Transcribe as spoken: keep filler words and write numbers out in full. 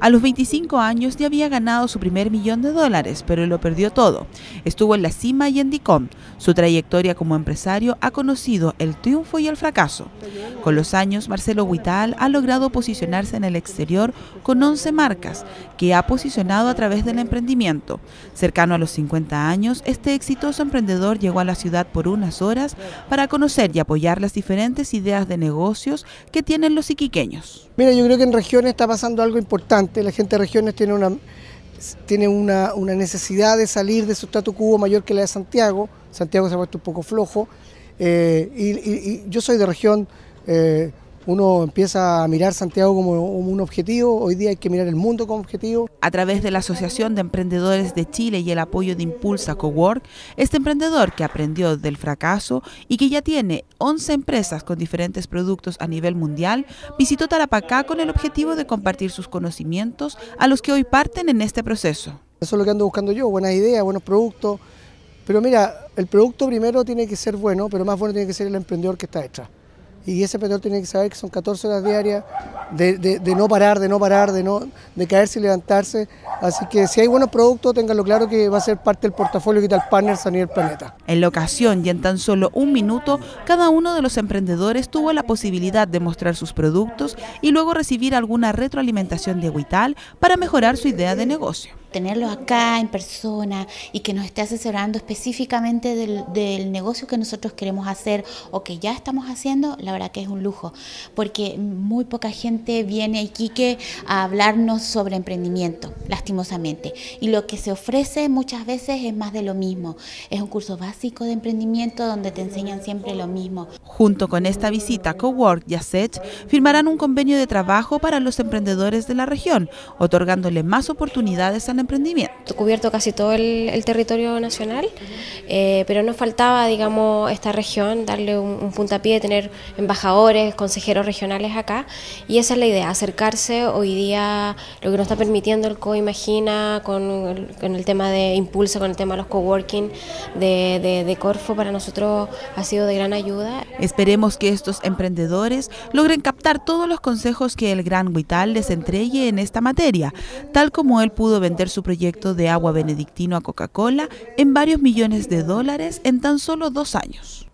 A los veinticinco años ya había ganado su primer millón de dólares, pero lo perdió todo. Estuvo en la cima y en Dicom. Su trayectoria como empresario ha conocido el triunfo y el fracaso. Con los años, Marcelo Guital ha logrado posicionarse en el exterior con once marcas que ha posicionado a través del emprendimiento. Cercano a los cincuenta años, este exitoso emprendedor llegó a la ciudad por unas horas para conocer y apoyar las diferentes ideas de negocios que tienen los iquiqueños. Mira, yo creo que en regiones está pasando algo importante. La gente de regiones tiene una, tiene una, una necesidad de salir de su statu quo mayor que la de Santiago. Santiago se ha puesto un poco flojo. Eh, y, y, y yo soy de región, eh, uno empieza a mirar Santiago como un objetivo, hoy día hay que mirar el mundo como objetivo. A través de la Asociación de Emprendedores de Chile y el apoyo de Impulsa Cowork, este emprendedor que aprendió del fracaso y que ya tiene once empresas con diferentes productos a nivel mundial, visitó Tarapacá con el objetivo de compartir sus conocimientos a los que hoy parten en este proceso. Eso es lo que ando buscando yo, buenas ideas, buenos productos. Pero mira, el producto primero tiene que ser bueno, pero más bueno tiene que ser el emprendedor que está detrás. Y ese emprendedor tiene que saber que son catorce horas diarias de, de, de no parar, de no parar, de no de caerse y levantarse. Así que si hay buenos productos, ténganlo claro que va a ser parte del portafolio de Guital Partners a nivel planeta. En la ocasión y en tan solo un minuto, cada uno de los emprendedores tuvo la posibilidad de mostrar sus productos y luego recibir alguna retroalimentación de Guital para mejorar su idea de negocio. Tenerlos acá en persona y que nos esté asesorando específicamente del, del negocio que nosotros queremos hacer o que ya estamos haciendo, la verdad que es un lujo, porque muy poca gente viene a Iquique a hablarnos sobre emprendimiento, lastimosamente. Y lo que se ofrece muchas veces es más de lo mismo. Es un curso básico de emprendimiento donde te enseñan siempre lo mismo. Junto con esta visita, Cowork y Aset firmarán un convenio de trabajo para los emprendedores de la región, otorgándole más oportunidades al emprendimiento. Cubierto casi todo el, el territorio nacional, eh, pero nos faltaba, digamos, esta región, darle un, un puntapié, tener embajadores, consejeros regionales acá, y esa es la idea, acercarse hoy día, lo que nos está permitiendo el Coimagina, con, con el tema de Impulsa, con el tema de los coworking de, de, de Corfo, para nosotros ha sido de gran ayuda. Esperemos que estos emprendedores logren captar todos los consejos que el gran Guital les entregue en esta materia, tal como él pudo vender su su proyecto de agua benedictino a Coca-Cola en varios millones de dólares en tan solo dos años.